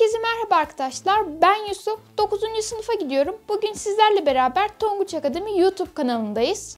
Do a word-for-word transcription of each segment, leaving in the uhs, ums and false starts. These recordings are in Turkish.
Herkese merhaba arkadaşlar, ben Yusuf, dokuzuncu sınıfa gidiyorum. Bugün sizlerle beraber Tonguç Akademi YouTube kanalındayız.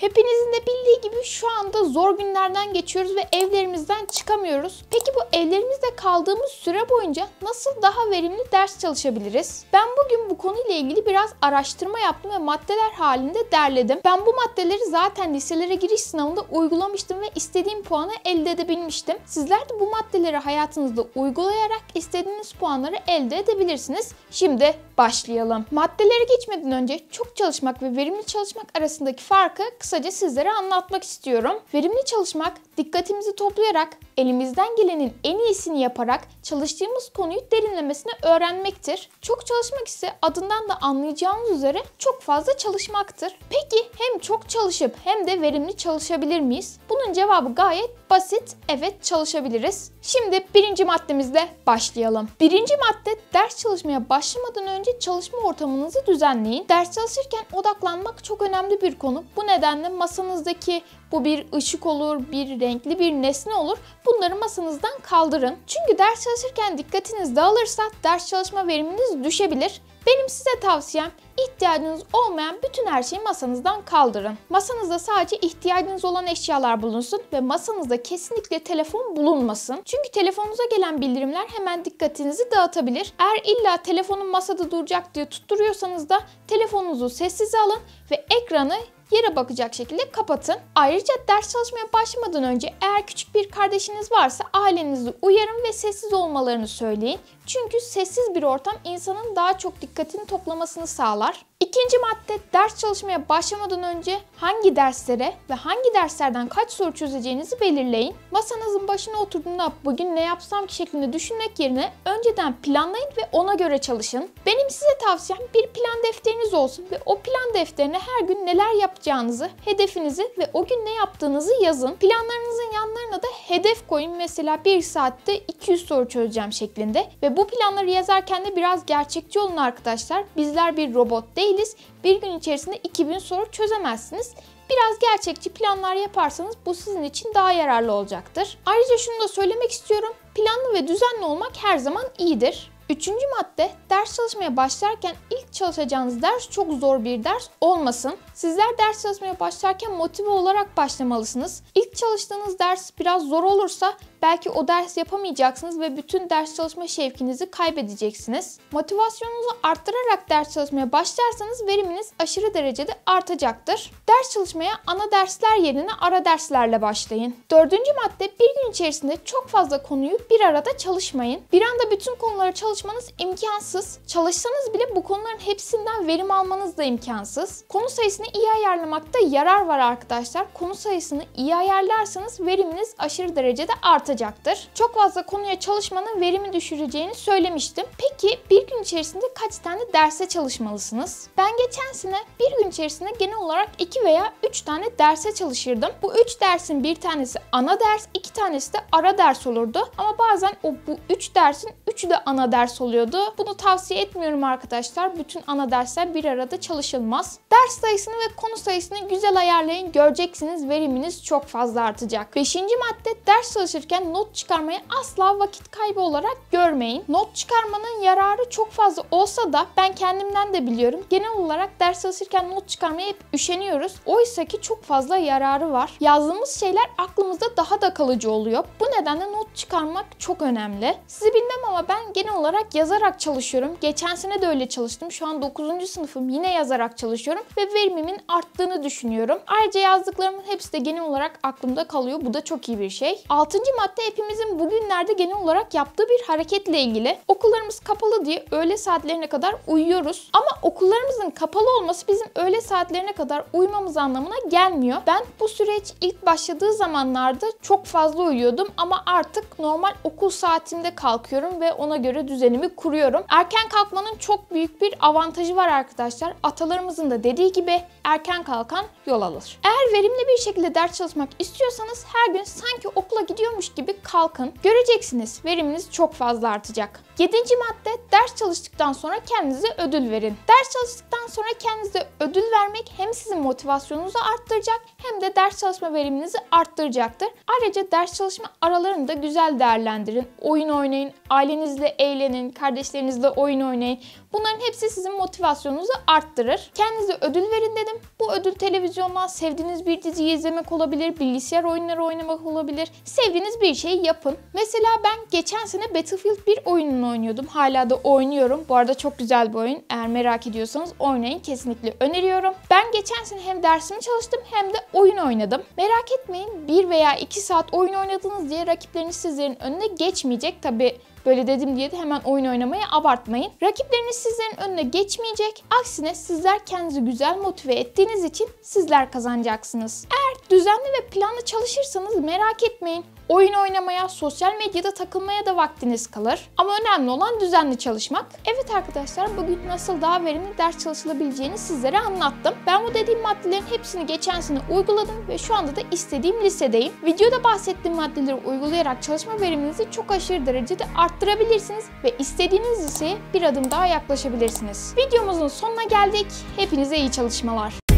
Hepinizin de bildiği gibi şu anda zor günlerden geçiyoruz ve evlerimizden çıkamıyoruz. Peki bu evlerimizde kaldığımız süre boyunca nasıl daha verimli ders çalışabiliriz? Ben bugün bu konuyla ilgili biraz araştırma yaptım ve maddeler halinde derledim. Ben bu maddeleri zaten liselere giriş sınavında uygulamıştım ve istediğim puanı elde edebilmiştim. Sizler de bu maddeleri hayatınızda uygulayarak istediğiniz puanları elde edebilirsiniz. Şimdi başlayalım. Maddelere geçmeden önce çok çalışmak ve verimli çalışmak arasındaki farkı kısaca sizlere anlatmak istiyorum. Verimli çalışmak, dikkatimizi toplayarak, elimizden gelenin en iyisini yaparak çalıştığımız konuyu derinlemesine öğrenmektir. Çok çalışmak ise adından da anlayacağınız üzere çok fazla çalışmaktır. Peki hem çok çalışıp hem de verimli çalışabilir miyiz? Bunun cevabı gayet basit. Evet, çalışabiliriz. Şimdi birinci maddemizle başlayalım. Birinci madde, ders çalışmaya başlamadan önce çalışma ortamınızı düzenleyin. Ders çalışırken odaklanmak çok önemli bir konu. Bu nedenle masanızdaki bu bir ışık olur, bir renkli bir nesne olur. Bunları masanızdan kaldırın. Çünkü ders çalışırken dikkatiniz dağılırsa ders çalışma veriminiz düşebilir. Benim size tavsiyem, ihtiyacınız olmayan bütün her şeyi masanızdan kaldırın. Masanızda sadece ihtiyacınız olan eşyalar bulunsun ve masanızda kesinlikle telefon bulunmasın. Çünkü telefonunuza gelen bildirimler hemen dikkatinizi dağıtabilir. Eğer illa telefonun masada duracak diye tutturuyorsanız da telefonunuzu sessize alın ve ekranı yere bakacak şekilde kapatın. Ayrıca ders çalışmaya başlamadan önce eğer küçük bir kardeşiniz varsa ailenizi uyarın ve sessiz olmalarını söyleyin. Çünkü sessiz bir ortam insanın daha çok dikkatini toplamasını sağlar. İkinci madde, ders çalışmaya başlamadan önce hangi derslere ve hangi derslerden kaç soru çözeceğinizi belirleyin. Masanızın başına oturduğunda bugün ne yapsam ki şeklinde düşünmek yerine önceden planlayın ve ona göre çalışın. Benim size tavsiyem, bir plan defteriniz olsun ve o plan defterine her gün neler yapacağınızı, hedefinizi ve o gün ne yaptığınızı yazın. Planlarınızın yanlarına da hedef koyun. Mesela bir saatte iki yüz soru çözeceğim şeklinde ve bu planları yazarken de biraz gerçekçi olun arkadaşlar. Bizler bir robot değil. Bir gün içerisinde iki bin soru çözemezsiniz. Biraz gerçekçi planlar yaparsanız bu sizin için daha yararlı olacaktır. Ayrıca şunu da söylemek istiyorum. Planlı ve düzenli olmak her zaman iyidir. Üçüncü madde, ders çalışmaya başlarken ilk çalışacağınız ders çok zor bir ders olmasın. Sizler ders çalışmaya başlarken motive olarak başlamalısınız. İlk çalıştığınız ders biraz zor olursa belki o ders yapamayacaksınız ve bütün ders çalışma şevkinizi kaybedeceksiniz. Motivasyonunuzu arttırarak ders çalışmaya başlarsanız veriminiz aşırı derecede artacaktır. Ders çalışmaya ana dersler yerine ara derslerle başlayın. Dördüncü madde, bir gün içerisinde çok fazla konuyu bir arada çalışmayın. Bir anda bütün konuları çalışmanız imkansız. Çalışsanız bile bu konuların hepsinden verim almanız da imkansız. Konu sayısını iyi ayarlamakta yarar var arkadaşlar. Konu sayısını iyi ayarlarsanız veriminiz aşırı derecede artacaktır. artacaktır. Çok fazla konuya çalışmanın verimi düşüreceğini söylemiştim. Peki bir gün içerisinde kaç tane derse çalışmalısınız? Ben geçen sene bir gün içerisinde genel olarak iki veya üç tane derse çalışırdım. Bu üç dersin bir tanesi ana ders, iki tanesi de ara ders olurdu. Ama bazen o bu üç dersin üçü de ana ders oluyordu. Bunu tavsiye etmiyorum arkadaşlar. Bütün ana dersler bir arada çalışılmaz. Ders sayısını ve konu sayısını güzel ayarlayın. Göreceksiniz veriminiz çok fazla artacak. Beşinci madde, ders çalışırken not çıkarmayı asla vakit kaybı olarak görmeyin. Not çıkarmanın yararı çok fazla olsa da ben kendimden de biliyorum. Genel olarak ders çalışırken not çıkarmaya hep üşeniyoruz. Oysa ki çok fazla yararı var. Yazdığımız şeyler aklımızda daha da kalıcı oluyor. Bu nedenle not çıkarmak çok önemli. Sizi bilmem ama ben genel olarak yazarak çalışıyorum. Geçen sene de öyle çalıştım. Şu an dokuzuncu sınıfım, yine yazarak çalışıyorum ve verimimin arttığını düşünüyorum. Ayrıca yazdıklarımın hepsi de genel olarak aklımda kalıyor. Bu da çok iyi bir şey. altıncı madde, hepimizin bugünlerde genel olarak yaptığı bir hareketle ilgili. Okullarımız kapalı diye öğle saatlerine kadar uyuyoruz. Ama okullarımızın kapalı olması bizim öğle saatlerine kadar uyumamız anlamına gelmiyor. Ben bu süreç ilk başladığı zamanlarda çok fazla uyuyordum ama artık artık normal okul saatinde kalkıyorum ve ona göre düzenimi kuruyorum. Erken kalkmanın çok büyük bir avantajı var arkadaşlar. Atalarımızın da dediği gibi erken kalkan yol alır. Eğer verimli bir şekilde ders çalışmak istiyorsanız her gün sanki okula gidiyormuş gibi kalkın. Göreceksiniz veriminiz çok fazla artacak. Yedinci madde, ders çalıştıktan sonra kendinize ödül verin. Ders çalıştıktan sonra kendinize ödül vermek hem sizin motivasyonunuzu arttıracak hem de ders çalışma veriminizi arttıracaktır. Ayrıca ders çalışma aralarını da güzel değerlendirin. Oyun oynayın, ailenizle eğlenin, kardeşlerinizle oyun oynayın. Bunların hepsi sizin motivasyonunuzu arttırır. Kendinize ödül verin dedim. Bu ödül televizyondan sevdiğiniz bir diziyi izlemek olabilir, bilgisayar oyunları oynamak olabilir. Sevdiğiniz bir şeyi yapın. Mesela ben geçen sene Battlefield bir oyununu oynuyordum. Hala da oynuyorum. Bu arada çok güzel bir oyun. Eğer merak ediyorsanız oynayın. Kesinlikle öneriyorum. Ben geçen sene hem dersimi çalıştım hem de oyun oynadım. Merak etmeyin, bir veya iki saat oyun oynadınız diye rakipleriniz sizlerin önüne geçmeyecek. Tabii böyle dedim diye de hemen oyun oynamayı abartmayın. Rakipleriniz sizlerin önüne geçmeyecek. Aksine sizler kendinizi güzel motive ettiğiniz için sizler kazanacaksınız. Eğer düzenli ve planlı çalışırsanız merak etmeyin, oyun oynamaya, sosyal medyada takılmaya da vaktiniz kalır. Ama önemli olan düzenli çalışmak. Evet arkadaşlar, bugün nasıl daha verimli ders çalışılabileceğini sizlere anlattım. Ben bu dediğim maddelerin hepsini geçen sene uyguladım ve şu anda da istediğim lisedeyim. Videoda bahsettiğim maddeleri uygulayarak çalışma veriminizi çok aşırı derecede arttırabilirsiniz ve istediğiniz liseye bir adım daha yaklaşabilirsiniz. Videomuzun sonuna geldik. Hepinize iyi çalışmalar.